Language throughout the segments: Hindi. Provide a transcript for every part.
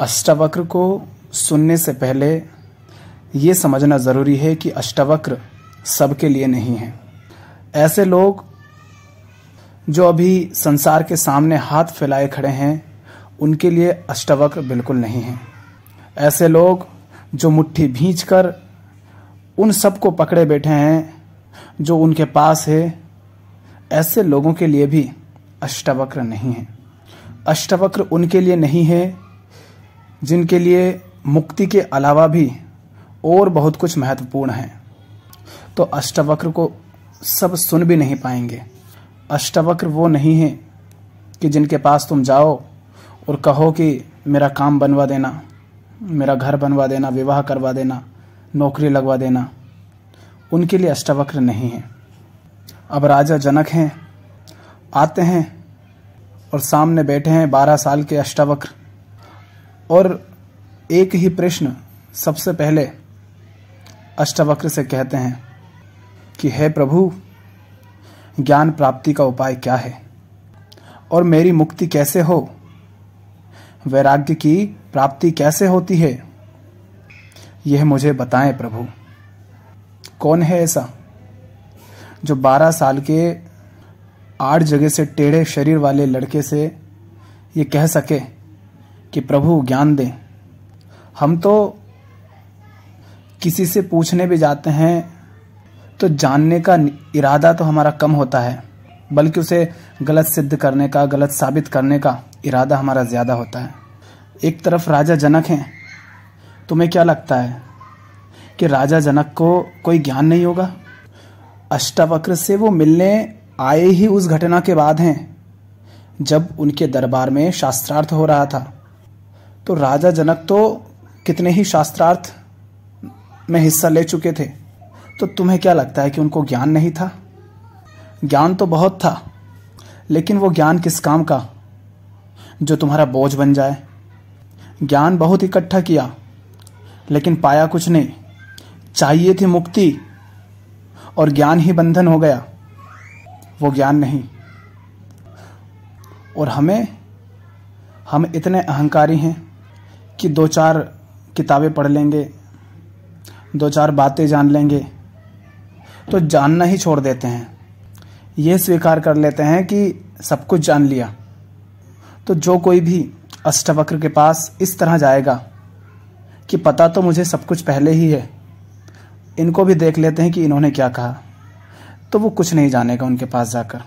अष्टावक्र को सुनने से पहले ये समझना ज़रूरी है कि अष्टावक्र सबके लिए नहीं है। ऐसे लोग जो अभी संसार के सामने हाथ फैलाए खड़े हैं उनके लिए अष्टावक्र बिल्कुल नहीं है। ऐसे लोग जो मुट्ठी भींचकर उन सबको पकड़े बैठे हैं जो उनके पास है, ऐसे लोगों के लिए भी अष्टावक्र नहीं है। अष्टावक्र उनके लिए नहीं है जिनके लिए मुक्ति के अलावा भी और बहुत कुछ महत्वपूर्ण है। तो अष्टावक्र को सब सुन भी नहीं पाएंगे। अष्टावक्र वो नहीं है कि जिनके पास तुम जाओ और कहो कि मेरा काम बनवा देना, मेरा घर बनवा देना, विवाह करवा देना, नौकरी लगवा देना। उनके लिए अष्टावक्र नहीं है। अब राजा जनक हैं, आते हैं और सामने बैठे हैं 12 साल के अष्टावक्र, और एक ही प्रश्न सबसे पहले अष्टावक्र से कहते हैं कि हे प्रभु, ज्ञान प्राप्ति का उपाय क्या है और मेरी मुक्ति कैसे हो, वैराग्य की प्राप्ति कैसे होती है, यह मुझे बताएं प्रभु। कौन है ऐसा जो 12 साल के 8 जगह से टेढ़े शरीर वाले लड़के से ये कह सके कि प्रभु ज्ञान दें। हम तो किसी से पूछने भी जाते हैं तो जानने का इरादा तो हमारा कम होता है, बल्कि उसे गलत सिद्ध करने का, गलत साबित करने का इरादा हमारा ज़्यादा होता है। एक तरफ राजा जनक हैं, तुम्हें क्या लगता है कि राजा जनक को कोई ज्ञान नहीं होगा? अष्टावक्र से वो मिलने आए ही उस घटना के बाद हैं जब उनके दरबार में शास्त्रार्थ हो रहा था। तो राजा जनक तो कितने ही शास्त्रार्थ में हिस्सा ले चुके थे, तो तुम्हें क्या लगता है कि उनको ज्ञान नहीं था? ज्ञान तो बहुत था, लेकिन वो ज्ञान किस काम का जो तुम्हारा बोझ बन जाए। ज्ञान बहुत इकट्ठा किया लेकिन पाया कुछ नहीं। चाहिए थी मुक्ति और ज्ञान ही बंधन हो गया, वो ज्ञान नहीं। और हम इतने अहंकारी हैं कि 2-4 किताबें पढ़ लेंगे, 2-4 बातें जान लेंगे तो जानना ही छोड़ देते हैं। यह स्वीकार कर लेते हैं कि सब कुछ जान लिया। तो जो कोई भी अष्टावक्र के पास इस तरह जाएगा कि पता तो मुझे सब कुछ पहले ही है, इनको भी देख लेते हैं कि इन्होंने क्या कहा, तो वो कुछ नहीं जानेगा। उनके पास जाकर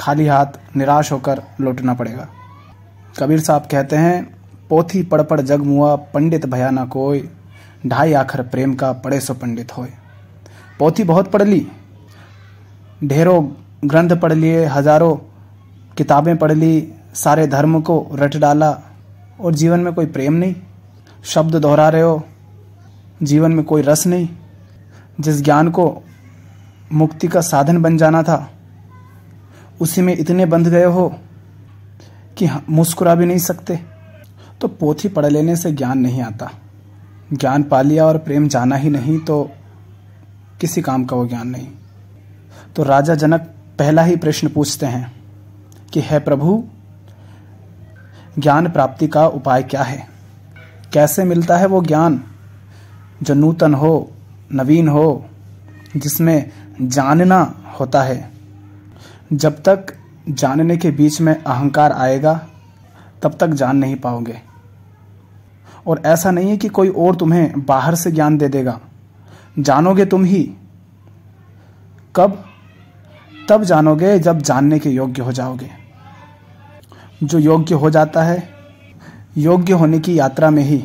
खाली हाथ निराश होकर लौटना पड़ेगा। कबीर साहब कहते हैं, पोथी पढ़ पढ़ जग मुआ पंडित भया ना कोई, 2.5 आखर प्रेम का पढ़े सो पंडित होए। पोथी बहुत पढ़ ली, ढेरों ग्रंथ पढ़ लिए, हजारों किताबें पढ़ ली, सारे धर्म को रट डाला और जीवन में कोई प्रेम नहीं। शब्द दोहरा रहे हो, जीवन में कोई रस नहीं। जिस ज्ञान को मुक्ति का साधन बन जाना था उसी में इतने बंध गए हो कि मुस्कुरा भी नहीं सकते। तो पोथी पढ़ लेने से ज्ञान नहीं आता। ज्ञान पा लिया और प्रेम जाना ही नहीं तो किसी काम का वो ज्ञान नहीं। तो राजा जनक पहला ही प्रश्न पूछते हैं कि हे प्रभु, ज्ञान प्राप्ति का उपाय क्या है? कैसे मिलता है वो ज्ञान जो नूतन हो, नवीन हो, जिसमें जानना होता है? जब तक जानने के बीच में अहंकार आएगा तब तक जान नहीं पाओगे। और ऐसा नहीं है कि कोई और तुम्हें बाहर से ज्ञान दे देगा, जानोगे तुम ही। कब? तब जानोगे जब जानने के योग्य हो जाओगे। जो योग्य हो जाता है, योग्य होने की यात्रा में ही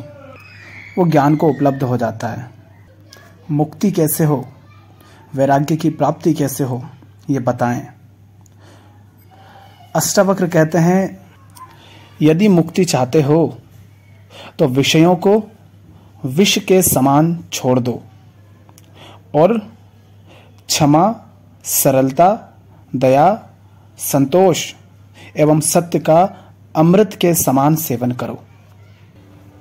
वो ज्ञान को उपलब्ध हो जाता है। मुक्ति कैसे हो, वैराग्य की प्राप्ति कैसे हो, ये बताएं। अष्टावक्र कहते हैं, यदि मुक्ति चाहते हो तो विषयों को विष के समान छोड़ दो और क्षमा, सरलता, दया, संतोष एवं सत्य का अमृत के समान सेवन करो।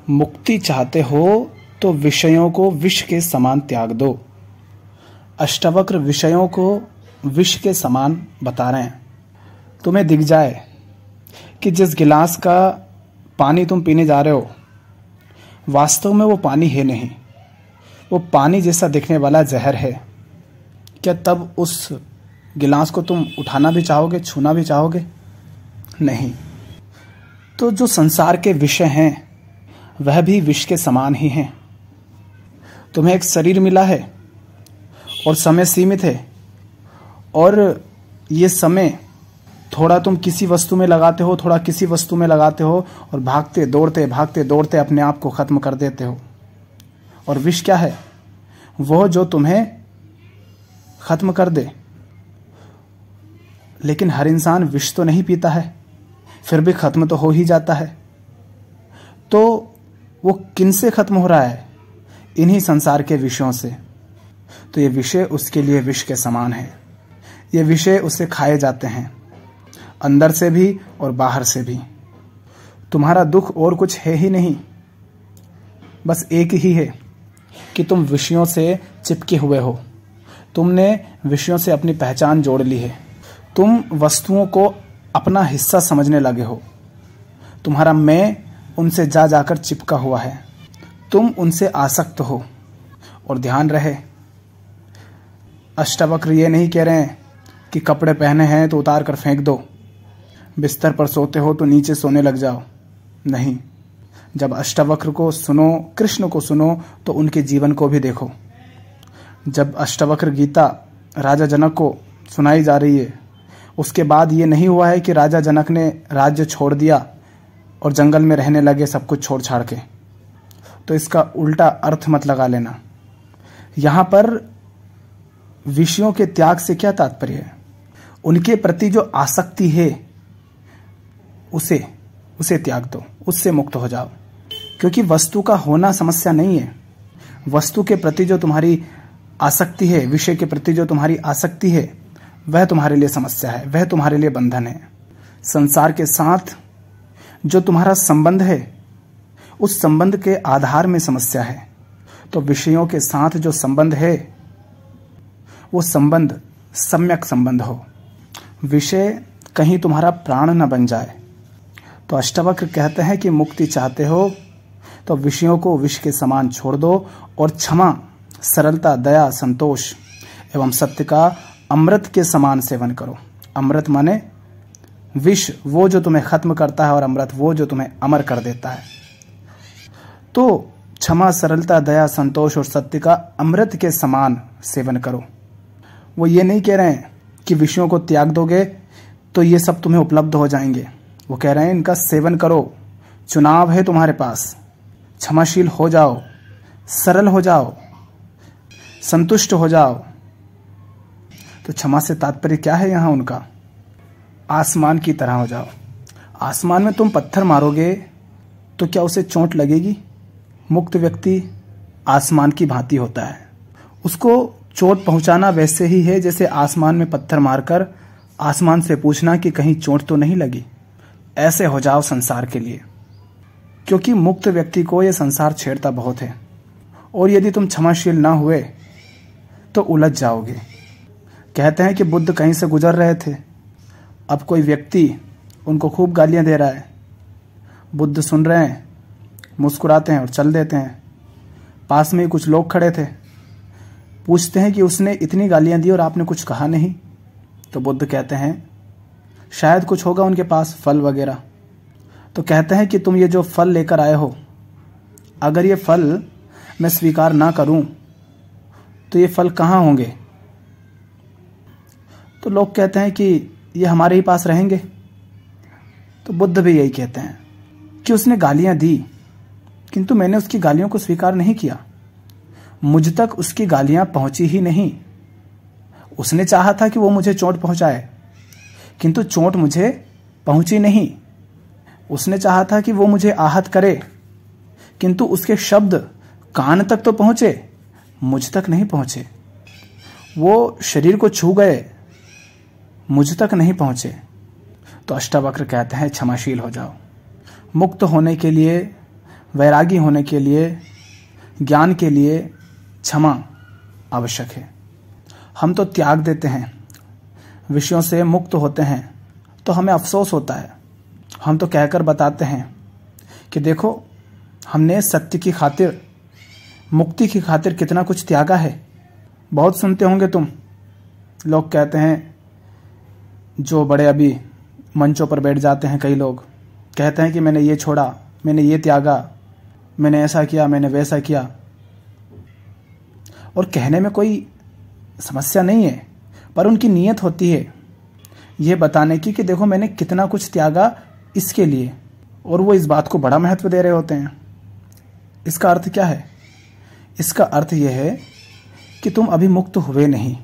मुक्ति चाहते हो तो विषयों को विष के समान त्याग दो। अष्टावक्र विषयों को विष के समान बता रहे हैं। तुम्हें दिख जाए कि जिस गिलास का पानी तुम पीने जा रहे हो वास्तव में वो पानी है नहीं, वो पानी जैसा दिखने वाला जहर है। क्या तब उस गिलास को तुम उठाना भी चाहोगे, छूना भी चाहोगे? नहीं। तो जो संसार के विषय हैं वह भी विष के समान ही हैं। तुम्हें एक शरीर मिला है और समय सीमित है, और ये समय थोड़ा तुम किसी वस्तु में लगाते हो, थोड़ा किसी वस्तु में लगाते हो, और भागते दौड़ते अपने आप को ख़त्म कर देते हो। और विष क्या है? वो जो तुम्हें ख़त्म कर दे। लेकिन हर इंसान विष तो नहीं पीता है, फिर भी ख़त्म तो हो ही जाता है। तो वो किन से ख़त्म हो रहा है? इन्हीं संसार के विषयों से। तो ये विषय उसके लिए विष के समान है। ये विषय उससे खाए जाते हैं, अंदर से भी और बाहर से भी। तुम्हारा दुख और कुछ है ही नहीं, बस एक ही है कि तुम विषयों से चिपके हुए हो। तुमने विषयों से अपनी पहचान जोड़ ली है। तुम वस्तुओं को अपना हिस्सा समझने लगे हो। तुम्हारा मैं उनसे जाकर चिपका हुआ है। तुम उनसे आसक्त हो। और ध्यान रहे, अष्टावक्र ये नहीं कह रहे हैं कि कपड़े पहने हैं तो उतार कर फेंक दो, बिस्तर पर सोते हो तो नीचे सोने लग जाओ। नहीं, जब अष्टावक्र को सुनो, कृष्ण को सुनो, तो उनके जीवन को भी देखो। जब अष्टावक्र गीता राजा जनक को सुनाई जा रही है, उसके बाद ये नहीं हुआ है कि राजा जनक ने राज्य छोड़ दिया और जंगल में रहने लगे सब कुछ छोड़ छाड़ के। तो इसका उल्टा अर्थ मत लगा लेना। यहाँ पर विषयों के त्याग से क्या तात्पर्य है? उनके प्रति जो आसक्ति है उसे त्याग दो, उससे मुक्त हो जाओ। क्योंकि वस्तु का होना समस्या नहीं है। वस्तु के प्रति जो तुम्हारी आसक्ति है, विषय के प्रति जो तुम्हारी आसक्ति है, वह तुम्हारे लिए समस्या है, वह तुम्हारे लिए बंधन है। संसार के साथ जो तुम्हारा संबंध है, उस संबंध के आधार में समस्या है। तो विषयों के साथ जो संबंध है वो संबंध सम्यक संबंध हो, विषय कहीं तुम्हारा प्राण न बन जाए। तो अष्टावक्र कहते हैं कि मुक्ति चाहते हो तो विषयों को विष के समान छोड़ दो और क्षमा, सरलता, दया, संतोष एवं सत्य का अमृत के समान सेवन करो। अमृत माने विष वो जो तुम्हें खत्म करता है, और अमृत वो जो तुम्हें अमर कर देता है। तो क्षमा, सरलता, दया, संतोष और सत्य का अमृत के समान सेवन करो। वो ये नहीं कह रहे हैं कि विषयों को त्याग दोगे तो ये सब तुम्हें उपलब्ध हो जाएंगे। वो कह रहे हैं इनका सेवन करो। चुनाव है तुम्हारे पास, क्षमाशील हो जाओ, सरल हो जाओ, संतुष्ट हो जाओ। तो क्षमा से तात्पर्य क्या है यहाँ उनका? आसमान की तरह हो जाओ। आसमान में तुम पत्थर मारोगे तो क्या उसे चोट लगेगी? मुक्त व्यक्ति आसमान की भांति होता है। उसको चोट पहुंचाना वैसे ही है जैसे आसमान में पत्थर मारकर आसमान से पूछना कि कहीं चोट तो नहीं लगी। ऐसे हो जाओ संसार के लिए, क्योंकि मुक्त व्यक्ति को यह संसार छेड़ता बहुत है। और यदि तुम क्षमाशील ना हुए तो उलझ जाओगे। कहते हैं कि बुद्ध कहीं से गुजर रहे थे, अब कोई व्यक्ति उनको खूब गालियां दे रहा है। बुद्ध सुन रहे हैं, मुस्कुराते हैं और चल देते हैं। पास में कुछ लोग खड़े थे, पूछते हैं कि उसने इतनी गालियां दी और आपने कुछ कहा नहीं। तो बुद्ध कहते हैं शायद कुछ होगा उनके पास, फल वगैरह। तो कहते हैं कि तुम ये जो फल लेकर आए हो, अगर ये फल मैं स्वीकार ना करूं तो ये फल कहाँ होंगे? तो लोग कहते हैं कि ये हमारे ही पास रहेंगे। तो बुद्ध भी यही कहते हैं कि उसने गालियां दी किंतु मैंने उसकी गालियों को स्वीकार नहीं किया, मुझ तक उसकी गालियां पहुंची ही नहीं। उसने चाहा था कि वो मुझे चोट पहुंचाए किंतु चोट मुझे पहुंची नहीं। उसने चाहा था कि वो मुझे आहत करे किंतु उसके शब्द कान तक तो पहुंचे, मुझ तक नहीं पहुंचे। वो शरीर को छू गए, मुझ तक नहीं पहुंचे। तो अष्टावक्र कहते हैं क्षमाशील हो जाओ। मुक्त होने के लिए, वैरागी होने के लिए, ज्ञान के लिए क्षमा आवश्यक है। हम तो त्याग देते हैं, विषयों से मुक्त होते हैं तो हमें अफसोस होता है। हम तो कहकर बताते हैं कि देखो हमने सत्य की खातिर, मुक्ति की खातिर कितना कुछ त्यागा है। बहुत सुनते होंगे तुम लोग कहते हैं, जो बड़े अभी मंचों पर बैठ जाते हैं कई लोग कहते हैं कि मैंने ये छोड़ा, मैंने ये त्यागा, मैंने ऐसा किया, मैंने वैसा किया। और कहने में कोई समस्या नहीं है, पर उनकी नीयत होती है ये बताने की कि देखो मैंने कितना कुछ त्यागा इसके लिए, और वो इस बात को बड़ा महत्व दे रहे होते हैं। इसका अर्थ क्या है? इसका अर्थ यह है कि तुम अभी मुक्त हुए नहीं,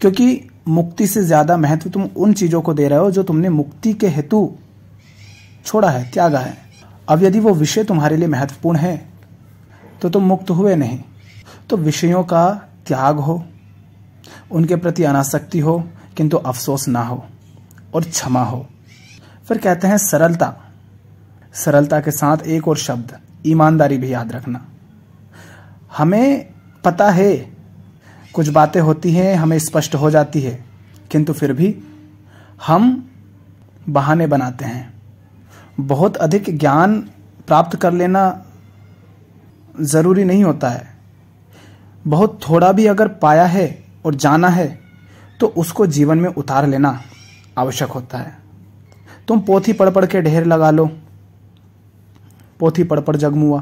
क्योंकि मुक्ति से ज़्यादा महत्व तुम उन चीज़ों को दे रहे हो जो तुमने मुक्ति के हेतु छोड़ा है, त्यागा है। अब यदि वो विषय तुम्हारे लिए महत्वपूर्ण है तो तुम मुक्त हुए नहीं। तो विषयों का त्याग हो, उनके प्रति अनासक्ति हो, किंतु अफसोस ना हो और क्षमा हो। फिर कहते हैं सरलता, सरलता के साथ एक और शब्द ईमानदारी भी याद रखना। हमें पता है कुछ बातें होती हैं, हमें स्पष्ट हो जाती है, किंतु फिर भी हम बहाने बनाते हैं। बहुत अधिक ज्ञान प्राप्त कर लेना ज़रूरी नहीं होता है, बहुत थोड़ा भी अगर पाया है और जाना है तो उसको जीवन में उतार लेना आवश्यक होता है। तुम पोथी पढ़ पढ़ के ढेर लगा लो, पोथी पढ़ पढ़ जग मुआ,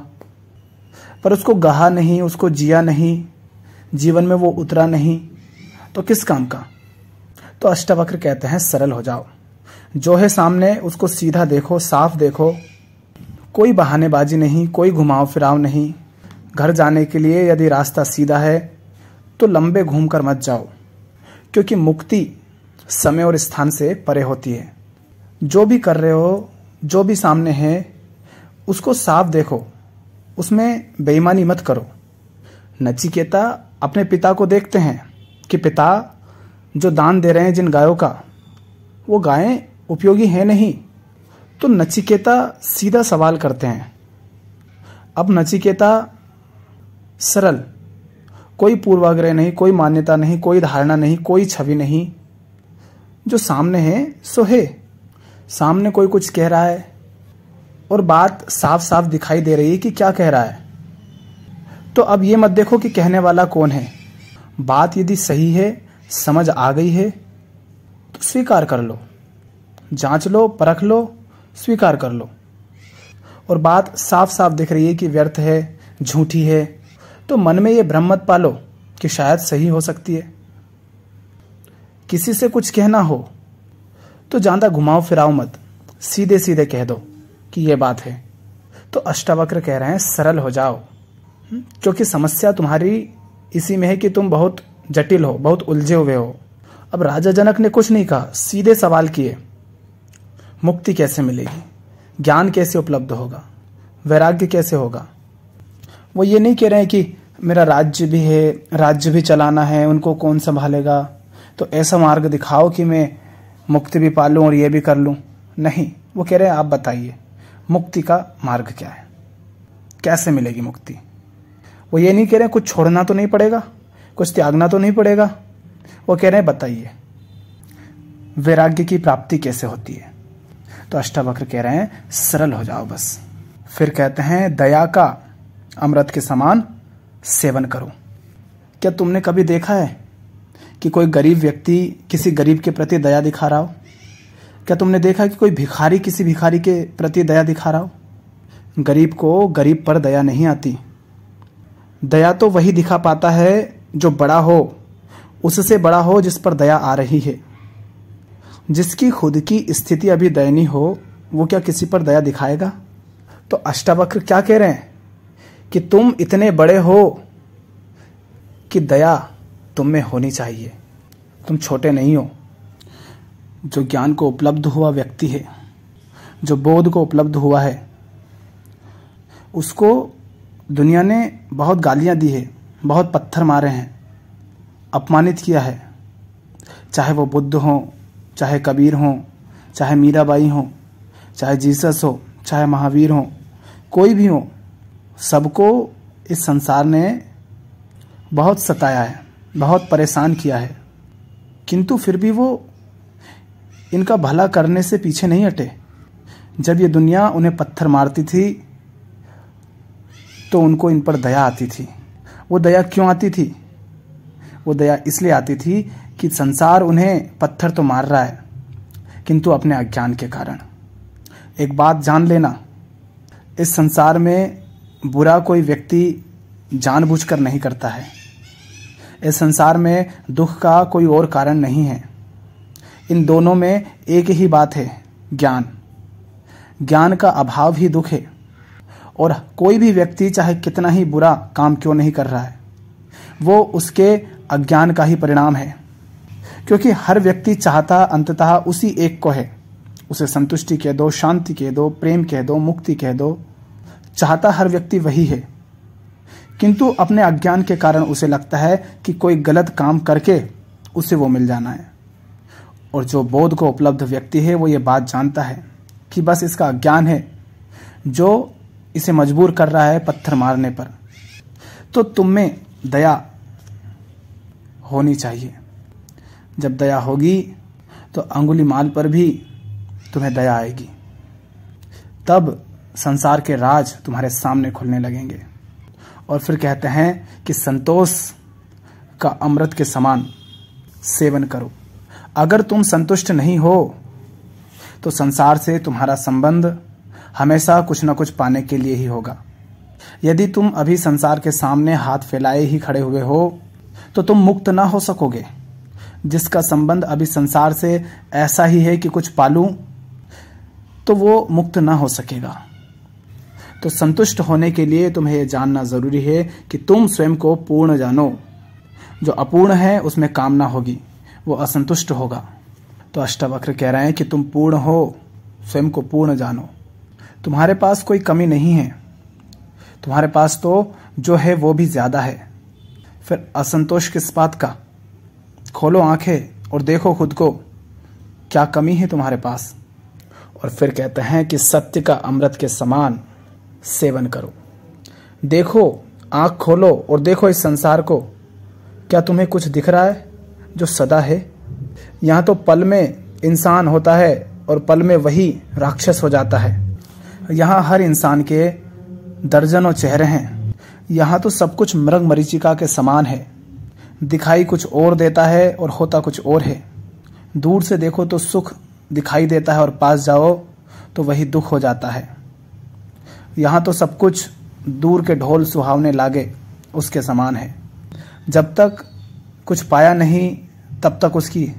पर उसको गहा नहीं, उसको जिया नहीं, जीवन में वो उतरा नहीं, तो किस काम का? तो अष्टावक्र कहते हैं सरल हो जाओ, जो है सामने उसको सीधा देखो, साफ देखो, कोई बहानेबाजी नहीं, कोई घुमाव फिराव नहीं। घर जाने के लिए यदि रास्ता सीधा है तो लंबे घूम कर मत जाओ, क्योंकि मुक्ति समय और स्थान से परे होती है। जो भी कर रहे हो, जो भी सामने है, उसको साफ देखो, उसमें बेईमानी मत करो। नचिकेता अपने पिता को देखते हैं कि पिता जो दान दे रहे हैं जिन गायों का, वो गायें उपयोगी हैं नहीं। तो नचिकेता सीधा सवाल करते हैं। अब नचिकेता सरल, कोई पूर्वाग्रह नहीं, कोई मान्यता नहीं, कोई धारणा नहीं, कोई छवि नहीं, जो सामने है सो है। सामने कोई कुछ कह रहा है और बात साफ साफ दिखाई दे रही है कि क्या कह रहा है, तो अब ये मत देखो कि कहने वाला कौन है। बात यदि सही है, समझ आ गई है, तो स्वीकार कर लो, जांच लो, परख लो, स्वीकार कर लो। और बात साफ साफ दिख रही है कि व्यर्थ है, झूठी है, तो मन में ये भ्रम मत पालो कि शायद सही हो सकती है। किसी से कुछ कहना हो तो ज़्यादा घुमाओ फिराओ मत, सीधे सीधे कह दो कि ये बात है। तो अष्टावक्र कह रहे हैं सरल हो जाओ, क्योंकि समस्या तुम्हारी इसी में है कि तुम बहुत जटिल हो, बहुत उलझे हुए हो। अब राजा जनक ने कुछ नहीं कहा, सीधे सवाल किए, मुक्ति कैसे मिलेगी, ज्ञान कैसे उपलब्ध होगा, वैराग्य कैसे होगा। वो ये नहीं कह रहे हैं कि मेरा राज्य भी है, राज्य भी चलाना है, उनको कौन संभालेगा, तो ऐसा मार्ग दिखाओ कि मैं मुक्ति भी पा लूँ और ये भी कर लूँ। नहीं, वो कह रहे हैं आप बताइए मुक्ति का मार्ग क्या है, कैसे मिलेगी मुक्ति। वो ये नहीं कह रहे हैं कुछ छोड़ना तो नहीं पड़ेगा, कुछ त्यागना तो नहीं पड़ेगा। वो कह रहे हैं बताइए वैराग्य की प्राप्ति कैसे होती है। तो अष्टावक्र कह रहे हैं सरल हो जाओ बस। फिर कहते हैं दया का अमृत के समान सेवन करो। क्या तुमने कभी देखा है कि कोई गरीब व्यक्ति किसी गरीब के प्रति दया दिखा रहा हो? क्या तुमने देखा है कि कोई भिखारी किसी भिखारी के प्रति दया दिखा रहा हो? गरीब को गरीब पर दया नहीं आती। दया तो वही दिखा पाता है जो बड़ा हो, उससे बड़ा हो जिस पर दया आ रही है। जिसकी खुद की स्थिति अभी दयनीय हो, वो क्या किसी पर दया दिखाएगा? तो अष्टावक्र क्या कह रहे हैं कि तुम इतने बड़े हो कि दया तुम में होनी चाहिए, तुम छोटे नहीं हो। जो ज्ञान को उपलब्ध हुआ व्यक्ति है, जो बोध को उपलब्ध हुआ है, उसको दुनिया ने बहुत गालियां दी है, बहुत पत्थर मारे हैं, अपमानित किया है। चाहे वो बुद्ध हों, चाहे कबीर हों, चाहे मीराबाई हों, चाहे जीसस हो, चाहे महावीर हों, कोई भी हो, सबको इस संसार ने बहुत सताया है, बहुत परेशान किया है, किंतु फिर भी वो इनका भला करने से पीछे नहीं हटे। जब ये दुनिया उन्हें पत्थर मारती थी तो उनको इन पर दया आती थी। वो दया क्यों आती थी? वो दया इसलिए आती थी कि संसार उन्हें पत्थर तो मार रहा है किंतु अपने अज्ञान के कारण। एक बात जान लेना, इस संसार में बुरा कोई व्यक्ति जानबूझकर नहीं करता है। इस संसार में दुख का कोई और कारण नहीं है। इन दोनों में एक ही बात है, ज्ञान। ज्ञान का अभाव ही दुख है। और कोई भी व्यक्ति चाहे कितना ही बुरा काम क्यों नहीं कर रहा है, वो उसके अज्ञान का ही परिणाम है। क्योंकि हर व्यक्ति चाहता अंततः उसी एक को है। उसे संतुष्टि कह दो, शांति कह दो, प्रेम कह दो, मुक्ति कह दो, चाहता हर व्यक्ति वही है। किंतु अपने अज्ञान के कारण उसे लगता है कि कोई गलत काम करके उसे वो मिल जाना है। और जो बोध को उपलब्ध व्यक्ति है वो ये बात जानता है कि बस इसका अज्ञान है जो इसे मजबूर कर रहा है पत्थर मारने पर। तो तुम में दया होनी चाहिए। जब दया होगी तो अंगुली माल पर भी तुम्हें दया आएगी। तब संसार के राज तुम्हारे सामने खुलने लगेंगे। और फिर कहते हैं कि संतोष का अमृत के समान सेवन करो। अगर तुम संतुष्ट नहीं हो तो संसार से तुम्हारा संबंध हमेशा कुछ ना कुछ पाने के लिए ही होगा। यदि तुम अभी संसार के सामने हाथ फैलाए ही खड़े हुए हो तो तुम मुक्त ना हो सकोगे। जिसका संबंध अभी संसार से ऐसा ही है कि कुछ पालूं, तो वो मुक्त ना हो सकेगा। तो संतुष्ट होने के लिए तुम्हें यह जानना जरूरी है कि तुम स्वयं को पूर्ण जानो। जो अपूर्ण है उसमें कामना होगी, वो असंतुष्ट होगा। तो अष्टावक्र कह रहे हैं कि तुम पूर्ण हो, स्वयं को पूर्ण जानो। तुम्हारे पास कोई कमी नहीं है, तुम्हारे पास तो जो है वो भी ज्यादा है। फिर असंतोष किस बात का? खोलो आंखें और देखो खुद को, क्या कमी है तुम्हारे पास। और फिर कहते हैं कि सत्य का अमृत के समान सेवन करो। देखो, आंख खोलो और देखो इस संसार को, क्या तुम्हें कुछ दिख रहा है जो सदा है? यहाँ तो पल में इंसान होता है और पल में वही राक्षस हो जाता है। यहाँ हर इंसान के दर्जनों चेहरे हैं। यहाँ तो सब कुछ मृग मरीचिका के समान है। दिखाई कुछ और देता है और होता कुछ और है। दूर से देखो तो सुख दिखाई देता है और पास जाओ तो वही दुख हो जाता है। यहाँ तो सब कुछ दूर के ढोल सुहावने लागे उसके समान है। जब तक कुछ पाया नहीं तब तक उसकी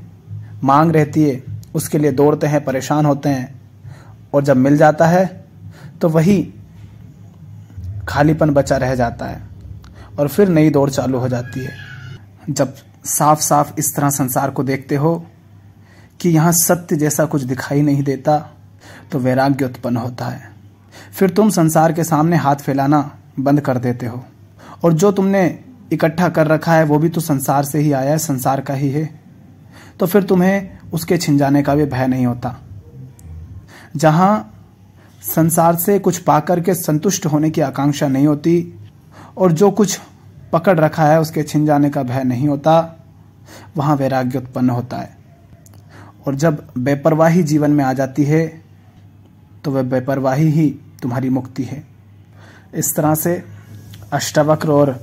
मांग रहती है, उसके लिए दौड़ते हैं, परेशान होते हैं। और जब मिल जाता है तो वही खालीपन बचा रह जाता है और फिर नई दौड़ चालू हो जाती है। जब साफ साफ इस तरह संसार को देखते हो कि यहाँ सत्य जैसा कुछ दिखाई नहीं देता, तो वैराग्य उत्पन्न होता है। फिर तुम संसार के सामने हाथ फैलाना बंद कर देते हो। और जो तुमने इकट्ठा कर रखा है वो भी तो संसार से ही आया है, संसार का ही है। तो फिर तुम्हें उसके छिन जाने का भी भय नहीं होता। जहाँ संसार से कुछ पाकर के संतुष्ट होने की आकांक्षा नहीं होती और जो कुछ पकड़ रखा है उसके छिन जाने का भय नहीं होता, वहाँ वैराग्य उत्पन्न होता है। और जब बेपरवाही जीवन में आ जाती है तो वह बेपरवाही ही तुम्हारी मुक्ति है। इस तरह से अष्टावक्र और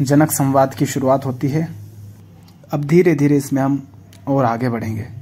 जनक संवाद की शुरुआत होती है। अब धीरे धीरे इसमें हम और आगे बढ़ेंगे।